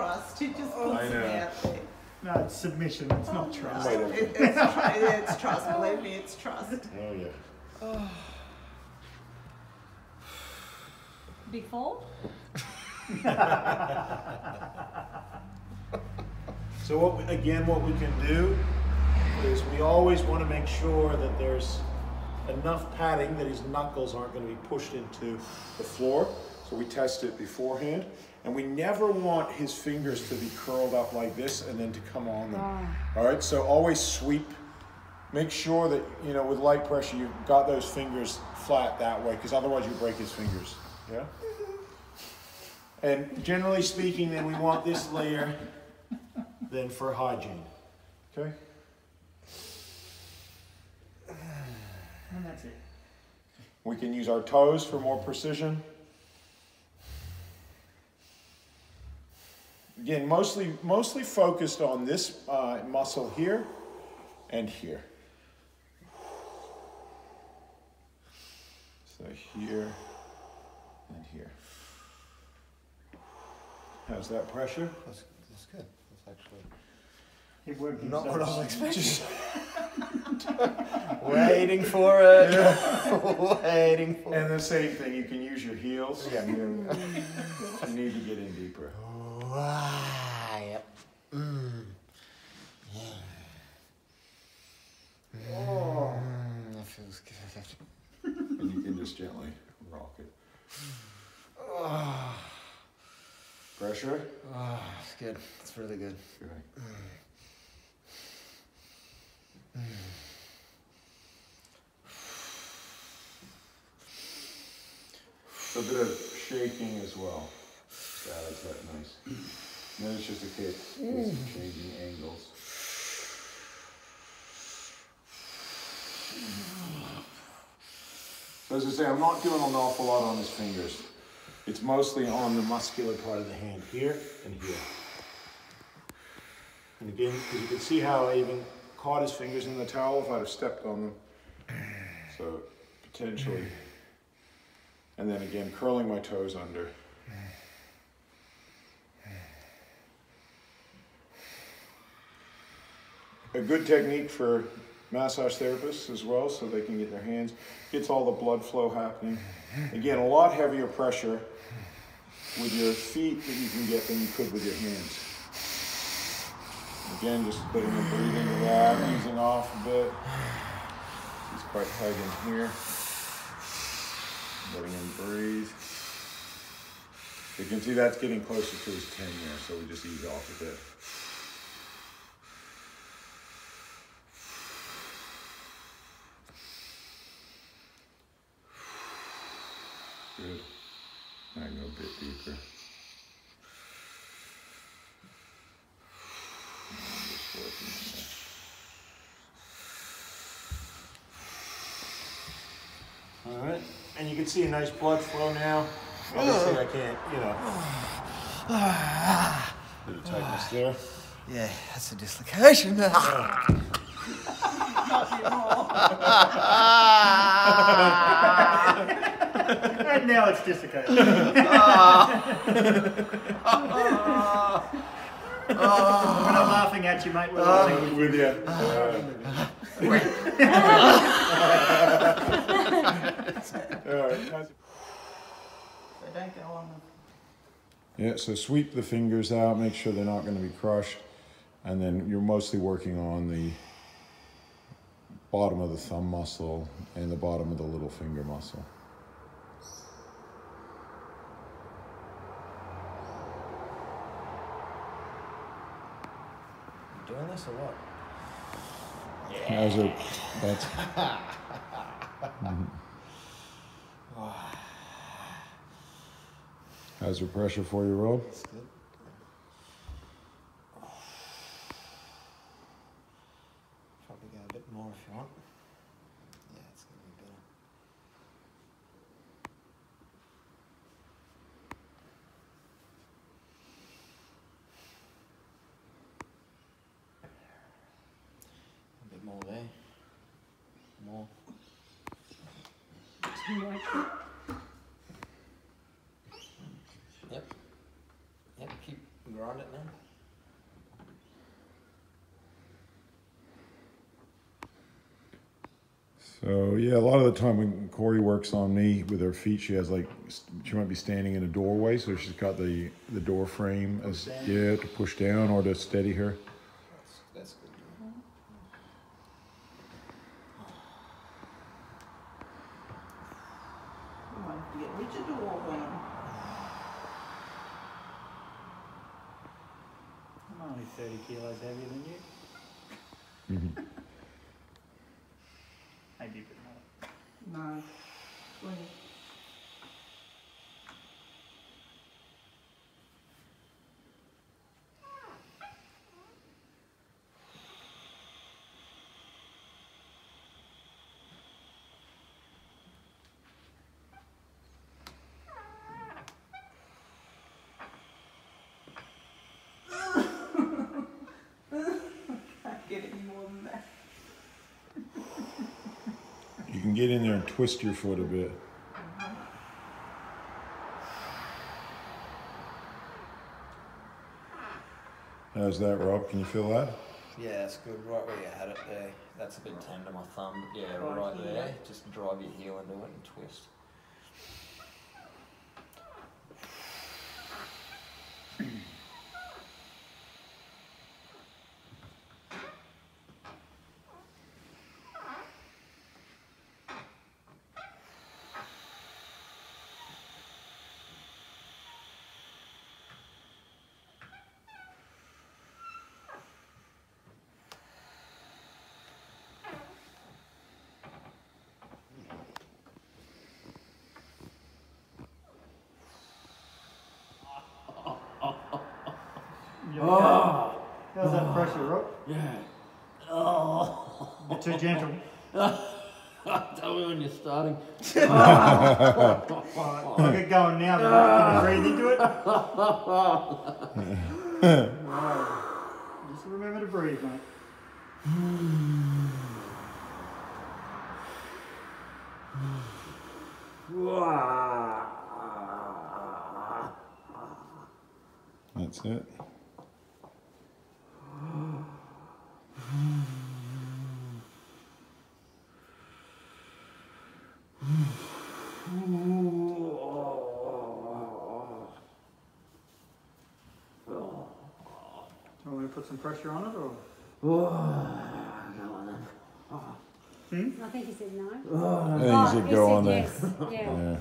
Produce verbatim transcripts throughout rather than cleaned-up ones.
trust. You just oh, puts it out there. No, it's submission. It's oh, not trust. No. It, it's, tr it's trust. Believe me, it's trust. Oh yeah. Oh. Before. So what we, again, what we can do is we always want to make sure that there's enough padding that his knuckles aren't going to be pushed into the floor. So we test it beforehand, and we never want his fingers to be curled up like this and then to come on them. Ah. All right, so always sweep. Make sure that, you know, with light pressure, you've got those fingers flat that way, because otherwise you break his fingers. Yeah. And generally speaking, then we want this layer then for hygiene. Okay. And that's it. We can use our toes for more precision. Again, mostly, mostly focused on this uh, muscle here and here. So here and here. How's that pressure? That's, that's good. That's actually it worked not what I was expecting. Waiting for it. Yeah. Waiting for it. And the same thing, you can use your heels. Yeah, you, you need to get in deeper. Wow. Yep. Mm. Yeah. Oh. Mm, that feels good. And you can just gently rock it. Oh. Pressure? Oh, it's good. It's really good. Good. Mm. Mm. A bit of shaking as well. That is that nice. And then it's just a case of changing angles. So as I say, I'm not doing an awful lot on his fingers. It's mostly on the muscular part of the hand here and here. And again, because you can see how I even caught his fingers in the towel if I'd have stepped on them. So potentially. And then again, curling my toes under. A good technique for massage therapists as well, so they can get their hands, gets all the blood flow happening. Again, a lot heavier pressure with your feet that you can get than you could with your hands. Again, just letting the breathing relax, easing off a bit. It's quite tight in here. Letting him breathe. You can see that's getting closer to his ten there, so we just ease off a bit. Good. Now go a bit deeper. And just working on that. All right, and you can see a nice blood flow now. Obviously, I can't, you know. A bit of tightness there. Yeah, that's a dislocation. Not anymore. And now it's dislocated. Oh. Oh. We're not laughing at you, mate. We're laughing with you. Yeah, so sweep the fingers out, make sure they're not going to be crushed, and then you're mostly working on the bottom of the thumb muscle and the bottom of the little finger muscle. Doing this or what? Yeah. As a, that's. Mm-hmm. How's your pressure for you, Rob? That's good. Probably go a bit more if you want. Yeah, it's going to be better. A bit more there. More. Too much. You're on it now? So yeah, a lot of the time when Corey works on me with her feet, she has like, she might be standing in a doorway, so she's got the, the door frame as, yeah, to push down or to steady her. That's, that's good. I'm only thirty kilos heavier than you. Mm-hmm. Maybe a bit more. No. twenty. You can get in there and twist your foot a bit. How's that, Rob? Can you feel that? Yeah, that's good. Right where you had it there. That's a bit tender, my thumb. Yeah, right there. Just drive your heel into it and twist. Oh, how's that pressure, Rob? Yeah. Oh, you're too gentle. Tell me when you're starting. I'll get going now. Can you breathe into it? Just remember to breathe, mate. That's it. Do you want me to put some pressure on it, or? Oh, no. Oh. Hmm? I think he said no. Oh, no. I think he said go on there. Yes. Yeah. Yeah. Yeah.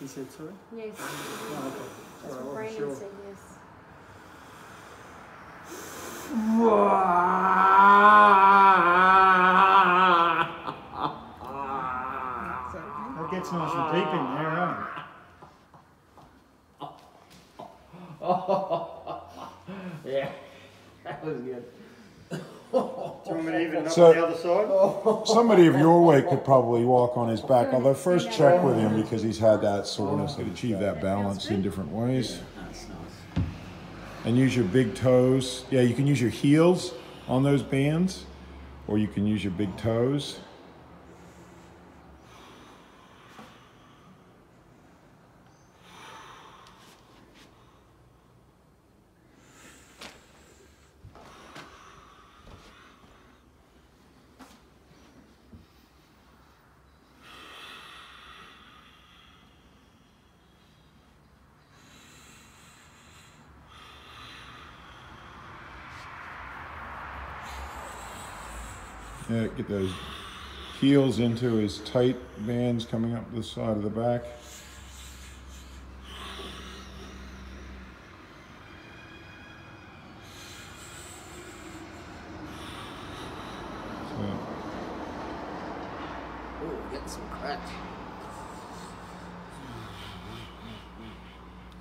He said sorry? Yes. Oh, okay. That's what Brandon sure. said, yes. That gets nice and deep in there, huh? Oh. Oh. Yeah, that was good. Do you want me to even knock so, the other side? Somebody of your weight could probably walk on his back, although first check with him because he's had that soreness. They achieve that balance in different ways. And use your big toes. Yeah, you can use your heels on those bands, or you can use your big toes. Yeah, get those heels into his tight bands coming up the side of the back. So. Oh, getting some crack.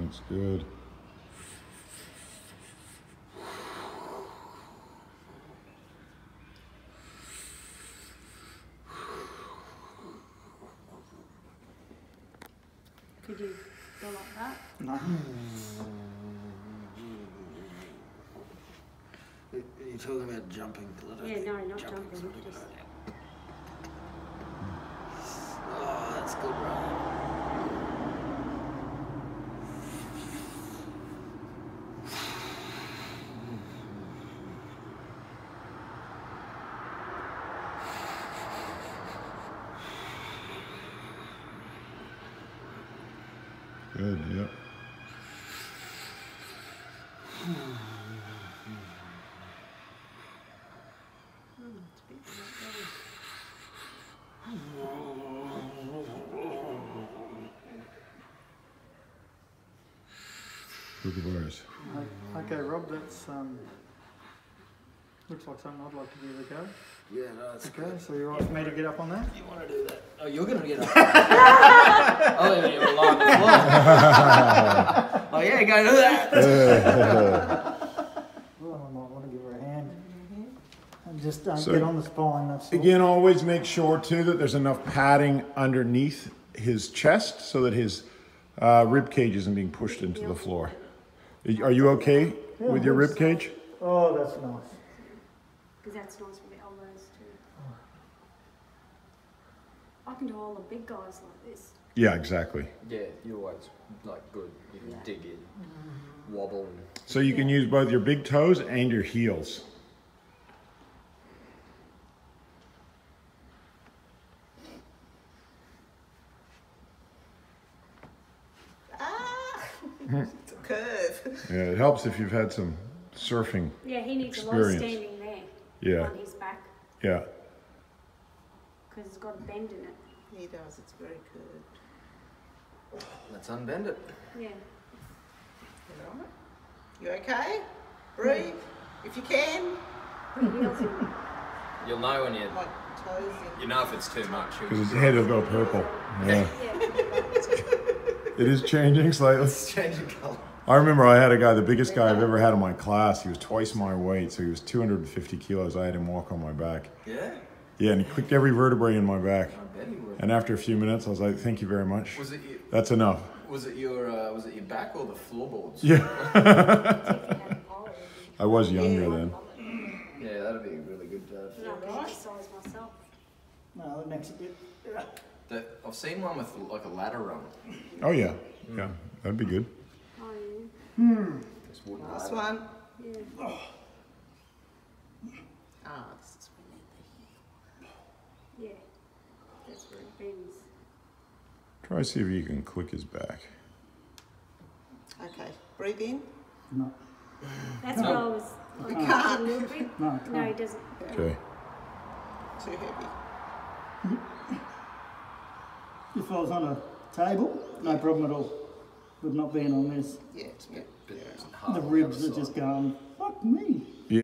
That's good. Could you go like that? No. You're talking about jumping. Yeah, no, not jumping. jumping just... Oh, that's good, right? Good, yep. Look at bars. Okay, Rob, that's um, looks like something I'd like to give it a go. Yeah, no, that's okay. Good. So you're right for me to get up on that? You want to do that? Oh, you're going to get up. I'll leave you alone. Oh yeah, go do that. Well, I might want to give her a hand and just don't so, get on the spine. That's again, all. Always make sure too that there's enough padding underneath his chest so that his uh, rib cage isn't being pushed into yeah. the floor. Are you okay yeah, with your rib cage? Oh, that's nice. Because that's nice with the elbows too. Oh. I can do all the big guys like this. Yeah, exactly. Yeah, you're always like good. You can yeah. dig in, mm-hmm. wobble. And... So you yeah. can use both your big toes and your heels. Ah! It's a curve. Yeah, it helps if you've had some surfing experience. Yeah, he needs experience. a lot of standing there. Yeah. On his back. Yeah. Because it's got a bend in it. He does, it's very good. Let's unbend it. Yeah. You okay? Breathe, if you can. You'll know when you... Like toes in. You know if it's too much. Because his head will go purple. Yeah. Yeah. It is changing slightly. It's changing colour. I remember I had a guy, the biggest guy I've ever had in my class. He was twice my weight, so he was two hundred fifty kilos. I had him walk on my back. Yeah? Yeah, and he clicked every vertebrae in my back. I bet he would. And after a few minutes, I was like, "Thank you very much. Was it your, that's enough." Was it your uh, was it your back or the floorboards? Yeah. I was younger yeah. then. Yeah, that'd be a really good job. No, I exercise myself. No, that makes it good. The, I've seen one with like a ladder run. Oh yeah, mm. yeah, that'd be good. Oh yeah. Hmm. Last one. Yeah. Oh. Ah, this is really the heel. Yeah. Try to see if you can click his back. Okay, breathe in. No. That's no. what I was. Like, you can't move it. No, no, he doesn't. Okay. Too heavy. If I was on a table, no problem at all. Would not be in on this. Yeah, it's a bit, bit yeah. hard. The ribs are just going, fuck me. Yeah.